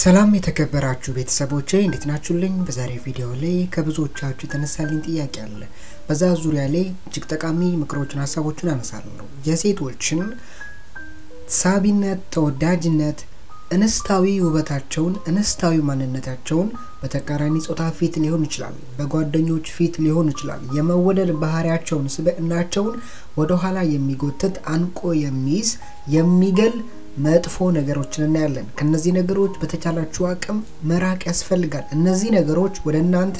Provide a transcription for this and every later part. ሰላም የተከበራችሁ ቤተሰቦቼ እንዴት ናችሁልኝ በዛሬ ቪዲዮ ላይ ከብዙዎቻችሁ ተነሳልኝ ጥያቄ አለ በዛ ዙሪያ ላይ እጅግ ጠቃሚ ምክሮችን ሐሳቦችን አነሳለሁ የሴቶችን ሳቢነት ተወዳጅነት እንስታዊ ውበታቸውን እንስታዊ ማንነታቸውን በተቃራኒ ጾታ ፊት ሊሆን ይችላል በጓደኞች ፊት ሊሆን ይችላል የመወደድ ባህሪያቸውን ስብዕናቸውን ወደ ኋላ የሚጎትት አንቆ የሚይዝ የሚገል መጥፎ ነገሮችን እናያለን ከነዚህ ነገሮች በተቻላችሁ አቅም መራቅ ያስፈልጋል እነዚህ ነገሮች ወደ እናንተ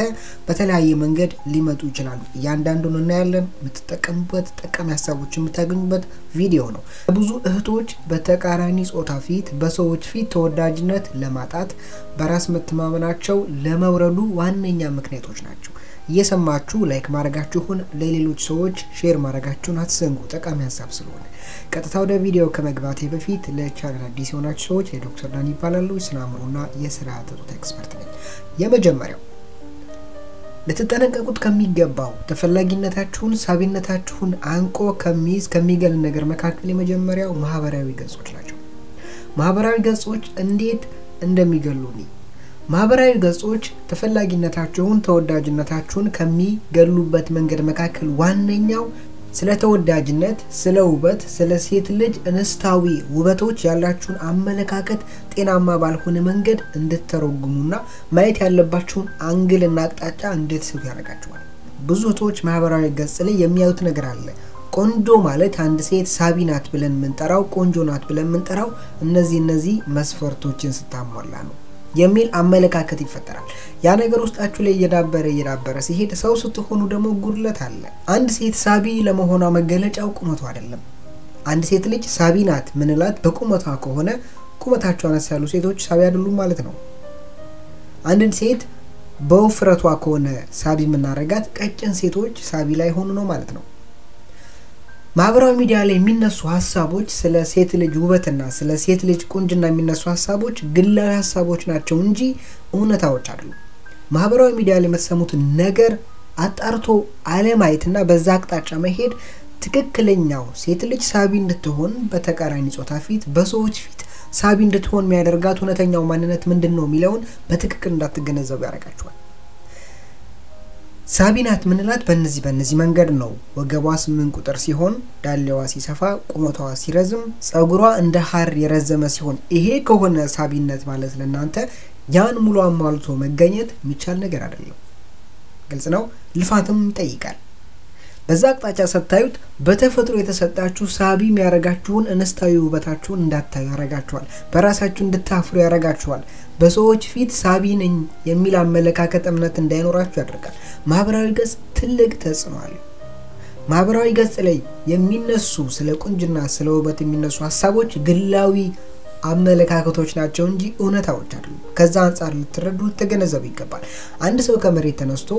በተለያየ መንገድ ሊመጡ ይችላል ያንዳንዱን እናያለን ምትጠቀሙበት ጠቃሚ ሐሳቦችን ምታገኙበት ቪዲዮ ነው ብዙ እህቶች በተቃራኒ ጾታ ፊት በሰዎች ፊት ተወዳጅነት ለማጣት በራስ መተማመናቸው ለመውረዱ ዋነኛ ምክንያቶች ናቸው እየሰማችሁ ላይክ ማድረጋችሁን ለሌሎች ሰዎች ሼር ማድረጋችሁን አትዘንጉ ጠቃሚ ሐሳብ ስለሆነ ቀጥታ ወደ ቪዲዮ ከመግባቴ በፊት ለቻናል አዲስ የሆናችሁ ሰዎች የዶክተር ዳን ይባላሉ ስናምሩና የስራተ ጾታ ኤክስፐርት ነኝ የመጀመሪያው ለተጠነቀቁት ከሚገባው ተፈላጊነታችሁን ሳቢነታችሁን አንቆ ከሚይዝ ከሚገል ነገር መካከለ የመጀመሪያው ማህበራዊ ገጾች ናቸው ማህበራዊ ገጾች እንዴት እንደሚገሉኝ ማህበራዊ ገጾች ተፈላጊነታቸውን ተወዳጅነታቸውን ከሚገሉበት መንገድ መካከል ዋነኛው ስለ ተወዳጅነት ስለ ውበት ስለ ሴት ልጅ እንስታዊ ውበቶች ያላችሁን አመለካከት ጤናማ ባልሆነ መንገድ እንድትተረጉሙና ማየት ያለባችሁን አንግልና አቅጣጫ እንድትስቡ ያረጋችኋል ብዙዎች ማህበራዊ ገጽ ላይ የሚያዩት ነገር አለ ቆንጆ ማለት አንድ ሴት ሳቢናት ብለን ምንጠራው ቆንጆናት ብለን ምንጠራው እነዚህ መስፈርቶችን ስታሟላ ነው የሚል አመለካከት ይፈጠራል ያ ነገር ውስጣችሁ ላይ የዳበረ ሲሄድ ሰው ስትሆኑ ደሞ ጉድለት አለ አንድ ሴት ሳቢ ለመሆኗ መገለጫው ቁመቷ አይደለም አንድ ሴት ልጅ ሳቢናት ምንላት በቁመቷ ከሆነ ቁመታቸው አነሳሉ ሴቶች ሳቢ አይደሉም ማለት ነው አንድ ሴት በውፍረቷ ከሆነ ሳቢ ምናረጋት ቀጭን ሴቶች ሳቢ ላይ ሆኑ ነው ማለት ነው ማብራሪያ ሚዲያ ላይ የሚነሱ ሐሳቦች ስለ ሴት ልጅ ውበትና ስለ ሴት ልጅ ቁንጅና የሚነሱ ሐሳቦች ግላዊ ሐሳቦች ናቸው እንጂ እውነታዎች አይደሉም ማብራሪያ ሚዲያ ላይ መሰሙት ነገር አጣርቶ አለማይትና በዛ አቅጣጫ መሄድ ትክክለኛው ሴት ልጅ ሳቢ እንድትሆን በተቃራኒ ጾታ ፊት በሰዎች ፊት ሳቢ እንድትሆን የሚያደርጋት እውነተኛው ማንነት ምንድነው የሚለውን በትክክል እንዳትገነዘቡ ያረጋችኋል ሳቢናት ምንላት በእነዚህ መንገድ ነው ወገቧ 8 ቁጥር ሲሆን ዳሌዋ ሲሰፋ ቁመቷ ሲረዝም ጸጉሯ እንደ ሐር ይረዘመ ሲሆን ይሄ ከሆነ ሳቢነት ማለት ለእናንተ ያን ሙሉ አማልቶ መገኘት የሚቻል ነገር አይደለም ግልጽ ነው ልፋትም ይጠይቃል በዛ አቅጣጫ ሰጣዩት በተፈጥሮ የተሰጣችሁ ሳቢ የሚያረጋችሁን እንስታዊ ውበታችሁን እንዳታዩ ያረጋችኋል በራሳችሁ እንድታፍሩ ያረጋችኋል በሰዎች ፊት ሳቢ ነኝ የሚል አመለካከት እምነት እንዳይኖራችሁ ያደርጋል ማህበራዊ ገጽ ትልቅ ተጽዕኖ አለው ማህበራዊ ገጽ ላይ የሚነሱ ስለ ቁንጅና ስለ ውበት የሚነሱ ሐሳቦች ግላዊ አመለካከቶች ናቸው እንጂ እውነታዎች አይደሉም ከዛ አንፃር ልትረዱት ተገነዘቡ ይገባል አንድ ሰው ከመሬት ተነስቶ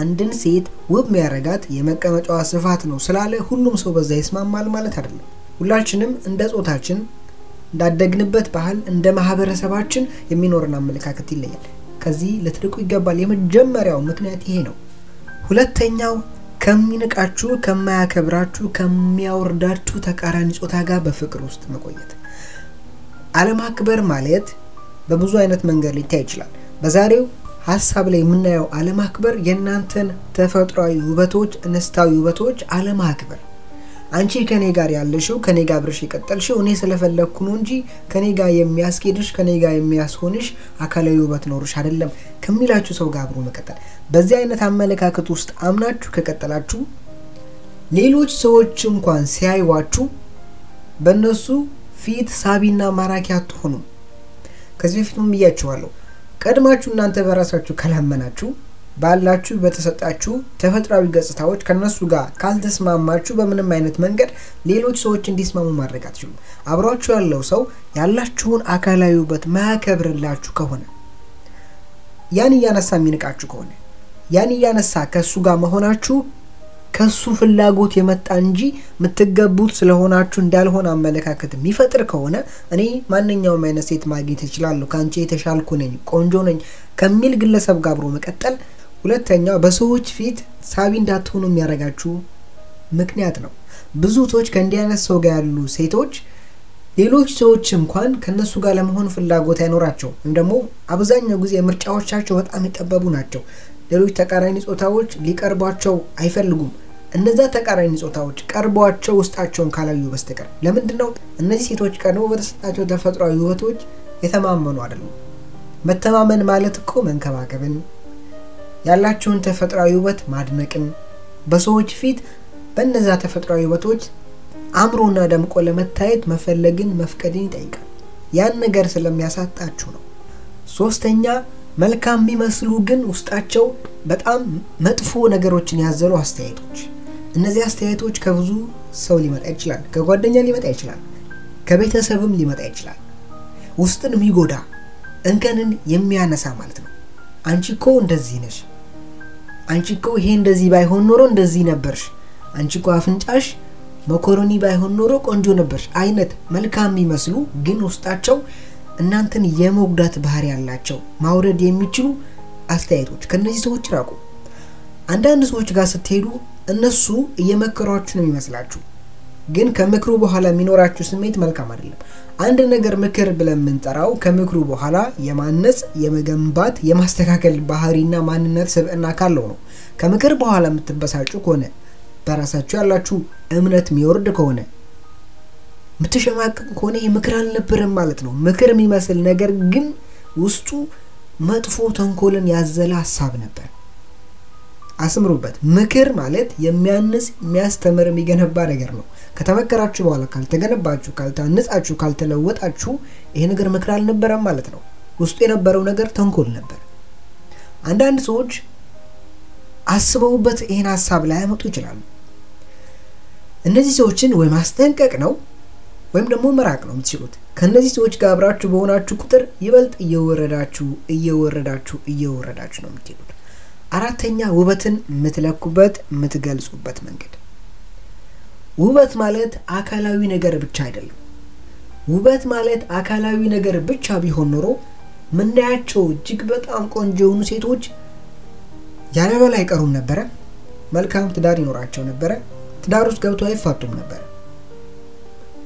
አንድን ሴት ውብ የሚያረጋት የመቀመጫዋ ስፋት ነው ስላለ ሁሉም ሰው በዛ ይስማማል ማለት አይደለም ሁላችንም እንደ ጾታችን እንዳደግንበት ባህል እንደ ማህበረሰባችን የሚኖርን አመለካከት ይለያል ከዚህ ለትርቁ ይገባል የመጀመሪያው ምክንያት ይሄ ነው ሁለተኛው ከሚንቃችሁ ከማያከብራችሁ ከሚያወርዳችሁ ተቃራኒ ጾታ ጋር በፍቅር ውስጥ መቆየት ዓለም አክበር ማለት በብዙ አይነት መንገድ ሊታይ ይችላል በዛሬው ሐሳብ ላይ ምንናየው ዓለም አክበር የናንተን ተፈጥሯዊ ውበቶች እንስታዊ ውበቶች ዓለም አክበር አንቺ ከኔ ጋር ያለሽው ከኔ ጋር ብርሽ ይቀጥልሽው እኔ ስለፈለኩ ነው እንጂ ከኔ ጋር የሚያስቀድሽ ከኔ ጋር የሚያስሆንሽ አካላዊ ውበት ኖርሽ አይደለም ከሚላችሁ ሰው ጋር አብሮ መቀጠል በዚህ አይነት አመለካከት ውስጥ አምናችሁ ከቀጠላችሁ ሌሎች ሰዎች እንኳን ሲያዩዋችሁ በእነሱ ፊት ሳቢና ማራኪያ ተሆኑ ከዚህ ፊቱም ይያችኋለሁ ቀድማችሁ እናንተ በራሳችሁ ካላመናችሁ ባላችሁ በተሰጣችሁ ተፈጥሯዊ ገጽታዎች ከነሱ ጋር ካልተስማማችሁ በምንም አይነት መንገድ ሌሎች ሰዎች እንዲስማሙ ማድረግ አትችሉ አብራችሁ ያለው ሰው ያላችሁን አካላዊ ውበት ማከብርላችሁ ከሆነ ያን ያነሳ ምንቃችሁ ከሆነ ያን ያነሳ ከሱ ጋር መሆናችሁ ከሱ ፍላጎት የመጣ እንጂ ምትገቡት ስለሆናችሁ እንዳልሆነ አመለካከት የሚፈጥር ከሆነ እኔ ማንኛውም አይነት ሴት ማግኘት ይችላል ካንቺ የተሻልኩ ነኝ ቆንጆ ነኝ ከሚል ግለሰብ ጋር አብሮ መቀጠል ሁለተኛው በሰዎች ፊት ሳቢ እንዳትሆኑ የሚያረጋችሁ ምክንያት ነው ብዙዎች ከእንዲያነሱ ጋር ያሉ ሴቶች ሌሎች ሰዎች እንኳን ከነሱ ጋር ለመሆን ፍላጎት አይኖራቸው እንደሞ አብዛኛው ጊዜ ምርጫዎቻቸው በጣም ይጠበቡ ናቸው ሌሎች ተቃራኒ ጾታዎች ሊቀርቧቸው አይፈልጉም እነዛ ተቃራኒ ጾታዎች ቀርቧቸው ውስጣቸውን ካላዩ በስተቀር ለምንድነው እነዚህ ሴቶች ቀርቦ በተሰጣቸው ተፈጥሯዊ ህይወቶች የተማመኑ አይደሉም መተማመን ማለት እኮ መንከባከብን ያላችሁን ተፈጥሯዊ ህይወት ማድነቅን በሰዎች ፊት በእነዛ ተፈጥሯዊ ህይወቶች አምሮና ደምቆ ለመታየት መፈለግን መፍቀድን ይጠይቃል ያን ነገር ስለሚያሳጣችሁ ነው ሶስተኛ መልካም የሚመስሉ ግን ውስጣቸው በጣም መጥፎ ነገሮችን ያዘሉ አስተያየቶች እነዚህ አስተያየቶች ከብዙ ሰው ሊመጣ ይችላል ከጓደኛ ሊመጣ ይችላል ከቤተሰብም ሊመጣ ይችላል ውስጥን የሚጎዳ እንከንን የሚያነሳ ማለት ነው አንቺኮ እንደዚህ ነሽ አንቺኮ ይሄ እንደዚህ ባይሆን ኖሮ እንደዚህ ነበርሽ አንቺኮ አፍንጫሽ መኮሮኒ ባይሆን ኖሮ ቆንጆ ነበርሽ አይነት መልካም የሚመስሉ ግን ውስጣቸው እናንተን የመውደድ ባህሪ ያላቸው ማውረድ የሚችሉ አስተያየቶች ከነዚህ ሰዎች ራቁ አንዳንድ ሰዎች ጋር ስትሄዱ እነሱ እየመከሯችሁ ነው የሚመስላችሁ ግን ከምክሩ በኋላ የሚኖራችሁ ስሜት መልካም አይደለም አንድ ነገር ምክር ብለን እንጠራው ከምክሩ በኋላ የማነጽ የመገንባት የማስተካከል ባህሪና ማንነት ስብዕና ካለው ነው ከምክር በኋላ የምትበሳጩ ከሆነ በራሳችሁ ያላችሁ እምነት የሚወርድ ከሆነ ምትሸማቀቁ ከሆነ ይምክር አልነበረም ማለት ነው ምክር የሚመስል ነገር ግን ውስጡ መጥፎ ተንኮልን ያዘለ ሐሳብ ነበር አስምሩበት ምክር ማለት የሚያንጽ የሚያስተምር የሚገነባ ነገር ነው ከተመከራችሁ በኋላ ካልተገነባችሁ ካልታነጻችሁ ካልተለወጣችሁ ይሄ ነገር ምክር አልነበረም ማለት ነው ውስጡ የነበረው ነገር ተንኮል ነበር አንዳንድ ሰዎች አስበውበት ይሄን ሐሳብ ላይ አመጡ ይችላል እነዚህ ሰዎችን ወይ ማስጠንቀቅ ነው ወይም ደግሞ መራቅ ነው የምትችሉት ከነዚህ ሰዎች ጋር አብራችሁ በሆናችሁ ቁጥር ይበልጥ እየወረዳችሁ ነው የምትሄዱት አራተኛ ውበትን ምትለኩበት ምትገልጹበት መንገድ ውበት ማለት አካላዊ ነገር ብቻ አይደለም ውበት ማለት አካላዊ ነገር ብቻ ቢሆን ኖሮ ምንዳያቸው እጅግ በጣም ቆንጆ የሆኑ ሴቶች ያለበላ አይቀሩም ነበር መልካም ትዳር ይኖራቸው ነበር ትዳር ውስጥ ገብቶ አይፋቱም ነበር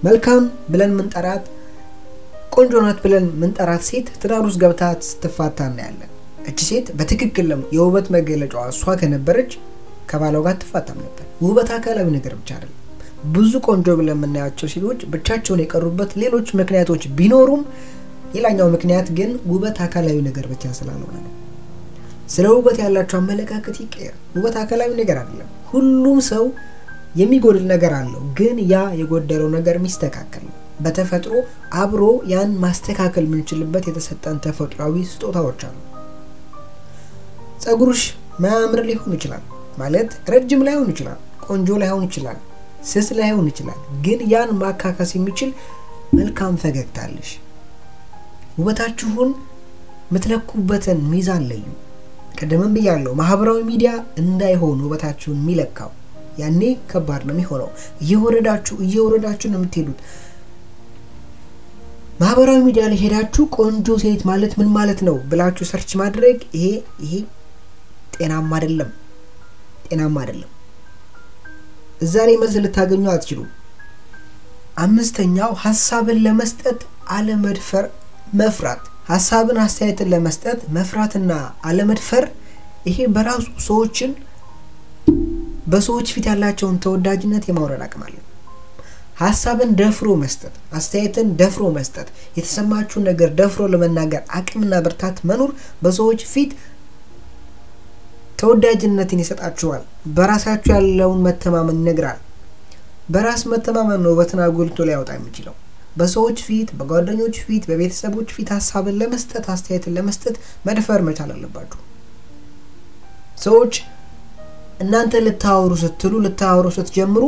መልካም ብለን ምንጠራት ቆንጆናት ብለን ምንጠራት ሴት ትዳር ውስጥ ገብታ ስትፋታ እናያለን እቺ ሴት በትክክል የውበት መገለጫዋ እሷ ከነበረች ከባላው ጋር ተፋታም ነበር ውበት አካላዊ ነገር ብቻ አይደለም ብዙ ቆንጆ ብለን ምናያቸው ሴቶች ብቻቸውን የቀሩበት ሌሎች ምክንያቶች ቢኖሩም ሌላኛው ምክንያት ግን ውበት አካላዊ ነገር ብቻ ስላልሆነ ነው ስለ ውበት ያላችሁ አመለካከት ይቀየር ውበት አካላዊ ነገር አይደለም ሁሉም ሰው የሚጎድል ነገር አለው ግን ያ የጎደለው ነገር ሚስተካከል በተፈጥሮ አብሮ ያን ማስተካከል ምንችልበት የተሰጠን ተፈጥሯዊ ስጦታዎች አሉ ጸጉሩሽ ማምር ሊሆን ይችላል ማለት ረጅም ላይሆን ይችላል ቆንጆ ላይሆን ይችላል ስስ ላይሆን ይችላል ግን ያን ማካካስ የሚችል መልካም ፈገግታልሽ ውበታችሁን ምትለኩበትን ሚዛን ለዩ ቀደምም ብያለሁ ማህበራዊ ሚዲያ እንዳይሆን ውበታችሁን ሚለካው ያኔ ከባድ ነው የሚሆነው እየወረዳችሁ ነው የምትሄዱት ማህበራዊ ሚዲያ ላይ ሄዳችሁ ቆንጆ ሴት ማለት ምን ማለት ነው ብላችሁ ሰርች ማድረግ ይሄ ጤናማ አይደለም እዛ ላይ መልስ ልታገኙ አትችሉም አምስተኛው ሐሳብን ለመስጠት አለመድፈር መፍራት ሐሳብን አስተያየትን ለመስጠት መፍራትና አለመድፈር ይሄ በራሱ ሰዎችን በሰዎች ፊት ያላቸውን ተወዳጅነት የማውረድ አቅም አለ ሐሳብን ደፍሮ መስጠት አስተያየትን ደፍሮ መስጠት የተሰማችሁ ነገር ደፍሮ ለመናገር አቅምና ብርታት መኖር በሰዎች ፊት ተወዳጅነትን ይሰጣችኋል በራሳችሁ ያለውን መተማመን ይነግራል በራስ መተማመን ነው በተናጎልቶ ላይ ያወጣ የሚችለው በሰዎች ፊት በጓደኞች ፊት በቤተሰቦች ፊት ሐሳብን ለመስጠት አስተያየትን ለመስጠት መድፈር መቻል አለባችሁ ሰዎች እናንተ ልታወሩ ስትጀምሩ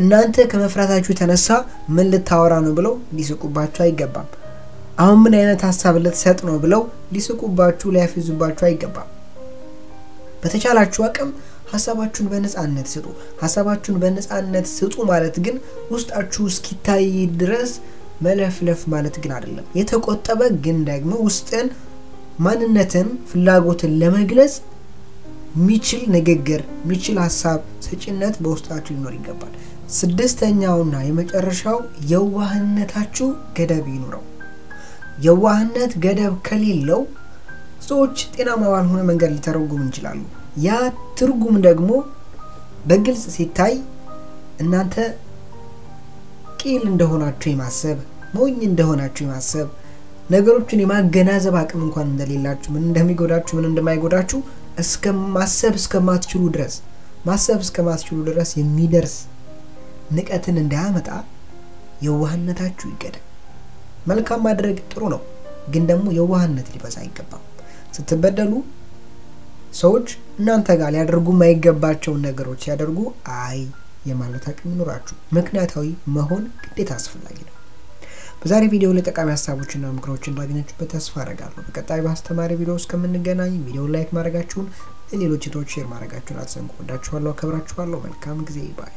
እናንተ ከመፍራታችሁ ተነሳ ምን ልታወራ ነው ብለው ሊስቁባችሁ አይገባም አሁን ምን አይነት ሐሳብ ልትሰጥ ነው ብለው ሊስቁባችሁ ሊያፈዙባችሁ አይገባም በተቻላችሁ አቅም ሐሳባችሁን በነፃነት ስጡ ማለት ግን ውስጣችሁ እስኪታይ ድረስ መለፍለፍ ማለት ግን አይደለም የተቆጠበ ግን ደግሞ ውስጥን ማንነትን ፍላጎትን ለመግለጽ ሚችል ንግግር ሚችል ሐሳብ ሰጭነት በውስጣችሁ ሊኖር ይገባል ስድስተኛውና የመጨረሻው የዋህነታችሁ ገደብ ይኖረው የዋህነት ገደብ ከሌለው ሰዎች ጤናማዋን ሆነ መንገድ ሊተረጉም ይችላሉ ያ ትርጉም ደግሞ በግልጽ ሲታይ እናንተ ቂል እንደሆናችሁ ይማሰብ ሞኝ እንደሆናችሁ ይማሰብ ነገሮችን የማገናዘብ አቅም እንኳን እንደሌላችሁ ምን እንደሚጎዳችሁ ምን እንደማይጎዳችሁ እስከማሰብ እስከማትችሉ ድረስ ማሰብ እስከማትችሉ ድረስ የሚدرس ንቀትን እንዳያመጣ የዋህነታችሁ ይገደብ መልካም ማድረግ ጥሩ ነው ግን ደግሞ የዋህነት ሊበዛ አይገባም ስትበደሉ ሰዎች እናንተ ጋር ያደርጉ ማይገባቸው ነገሮች ያደርጉ አይ የማለት አቅም ኑራችሁ ምክንያታዊ መሆን ግዴታ አስፈልጋለሁ በዛሬ ቪዲዮ ላይ ተቃሚ ሐሳቦችና ምክሮችን ባገኛችሁበት ተስፋ አደርጋለሁ በቀጣይ ባስተማሪ ቪዲዮ እስከምንገናኝ ቪዲዮ ላይክ ማድረጋችሁን ለሌሎች ሼር ማድረጋችሁን አትዘንጉ ወዳችኋለሁ አከብራችኋለሁ መልካም ጊዜ ይባይ